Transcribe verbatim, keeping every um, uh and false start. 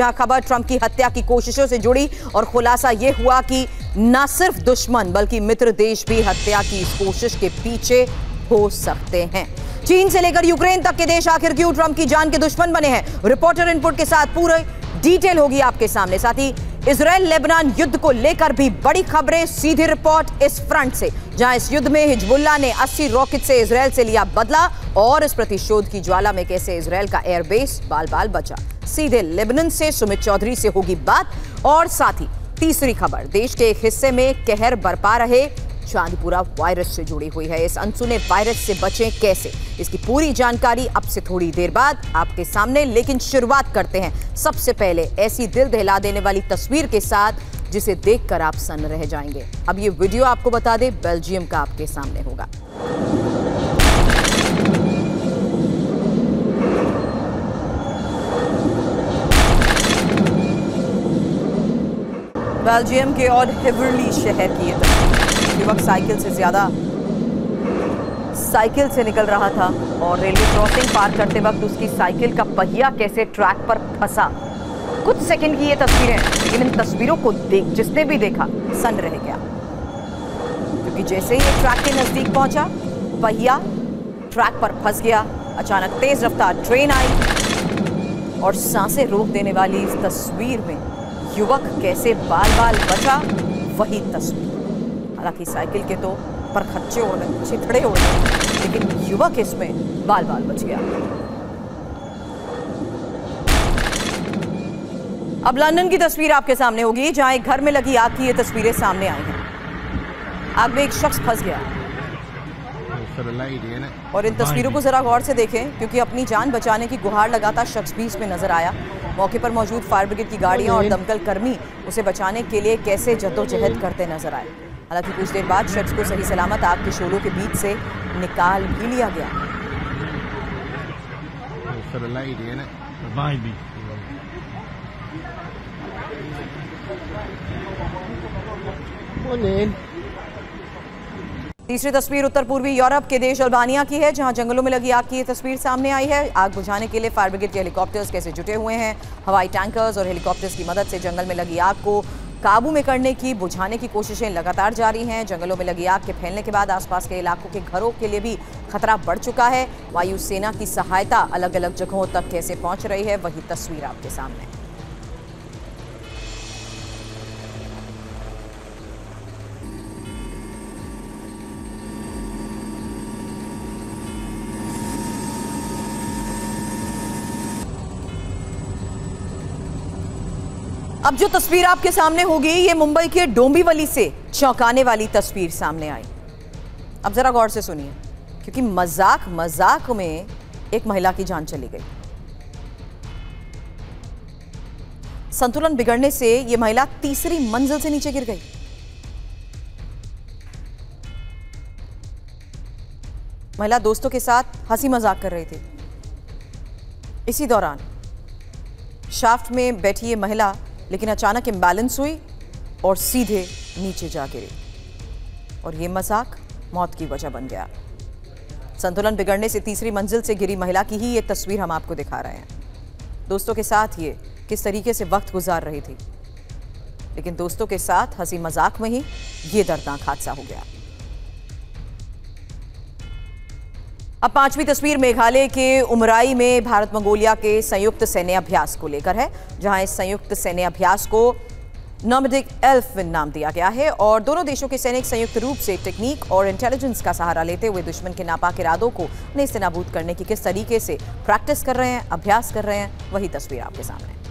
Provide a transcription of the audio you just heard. यह खबर ट्रंप की हत्या की कोशिशों से जुड़ी और खुलासा ये हुआ कि न सिर्फ दुश्मन बल्कि मित्र देश भी हत्या की इस कोशिश के पीछे हो सकते हैं। चीन से लेकर यूक्रेन तक के देश आखिर क्यों ट्रंप की जान के दुश्मन बने हैं? रिपोर्टर इनपुट के साथ पूरी डिटेल होगी आपके सामने। साथ ही इजराइल लेबनान युद्ध को लेकर भी बड़ी खबरें। सीधी रिपोर्ट इस फ्रंट से, जहां इस युद्ध में हिजबुल्ला ने अस्सी रॉकेट से इजराइल से लिया बदला और इस प्रतिशोध की ज्वाला में कैसे इजराइल का एयरबेस बाल बाल बचा। सीधे लेबनान से सुमित चौधरी से होगी बात। और साथ ही तीसरी खबर, देश के एक हिस्से में कहर बरपा रहे चांदीपुरा वायरस से जुड़ी हुई है। इस अनसुने वायरस से बचें कैसे, इसकी पूरी जानकारी अब से थोड़ी देर बाद आपके सामने। लेकिन शुरुआत करते हैं सबसे पहले ऐसी दिल दहला देने वाली तस्वीर के साथ जिसे देखकर आप सन्न रह जाएंगे। अब ये वीडियो आपको बता दे, बेल्जियम का आपके सामने होगा। बेल्जियम के और हेवरली शहर की ये तस्वीर। युवक साइकिल से ज्यादा साइकिल से निकल रहा था और रेलवे क्रॉसिंग पार करते वक्त उसकी साइकिल का पहिया कैसे ट्रैक पर फंसा। कुछ सेकंड की ये तस्वीरें, लेकिन इन तस्वीरों को देख जिसने भी देखा सन रह गया, क्योंकि जैसे ही ट्रैक के नजदीक पहुंचा पहिया ट्रैक पर फंस गया। अचानक तेज रफ्तार ट्रेन आई और सांसें रोक देने वाली इस तस्वीर में युवक कैसे बाल बाल बचा, वही तस्वीर। हालांकि साइकिल के तो पर खच्चे उड़ गए, छिथड़े उड़ गए, लेकिन युवक इसमें बाल बाल बच गया। अब लंदन की तस्वीर आपके सामने होगी, जहां एक घर में लगी आग की ये तस्वीरें सामने आई हैं। आग में एक शख्स फंस गया और इन तस्वीरों को जरा गौर से देखें, क्योंकि अपनी जान बचाने की गुहार लगाता शख्स भी इसमें नजर आया। मौके पर मौजूद फायर ब्रिगेड की गाड़ियां और दमकल कर्मी उसे बचाने के लिए कैसे जद्दोजहद करते नजर आए। हालांकि कुछ देर बाद शख्स को सही सलामत आग के शोलों के बीच से निकाल भी लिया गया। तीसरी तस्वीर उत्तर पूर्वी यूरोप के देश अल्बानिया की है, जहां जंगलों में लगी आग की ये तस्वीर सामने आई है। आग बुझाने के लिए फायर ब्रिगेड के हेलीकॉप्टर्स कैसे जुटे हुए हैं। हवाई टैंकर्स और हेलीकॉप्टर्स की मदद से जंगल में लगी आग को काबू में करने की बुझाने की कोशिशें लगातार जारी हैं। जंगलों में लगी आग के फैलने के बाद आसपास के इलाकों के घरों के लिए भी खतरा बढ़ चुका है। वायुसेना की सहायता अलग अलग जगहों तक कैसे पहुंच रही है, वही तस्वीर आपके सामने। अब जो तस्वीर आपके सामने होगी ये मुंबई के डोंबिवली से चौंकाने वाली तस्वीर सामने आई। अब जरा गौर से सुनिए, क्योंकि मजाक मजाक में एक महिला की जान चली गई। संतुलन बिगड़ने से यह महिला तीसरी मंजिल से नीचे गिर गई। महिला दोस्तों के साथ हंसी मजाक कर रही थी। इसी दौरान शाफ्ट में बैठी ये महिला लेकिन अचानक इम्बैलेंस हुई और सीधे नीचे जा गिरी और ये मजाक मौत की वजह बन गया। संतुलन बिगड़ने से तीसरी मंजिल से गिरी महिला की ही ये तस्वीर हम आपको दिखा रहे हैं। दोस्तों के साथ ये किस तरीके से वक्त गुजार रही थी, लेकिन दोस्तों के साथ हंसी मजाक में ही ये दर्दनाक हादसा हो गया। अब पांचवी तस्वीर मेघालय के उमराई में भारत मंगोलिया के संयुक्त सैन्य अभ्यास को लेकर है, जहां इस संयुक्त सैन्य अभ्यास को नॉमडिक एल्फिन नाम दिया गया है और दोनों देशों के सैनिक संयुक्त रूप से टेक्निक और इंटेलिजेंस का सहारा लेते हुए दुश्मन के नापाक इरादों को नेस्तनाबूद करने की किस तरीके से प्रैक्टिस कर रहे हैं, अभ्यास कर रहे हैं, वही तस्वीर आपके सामने।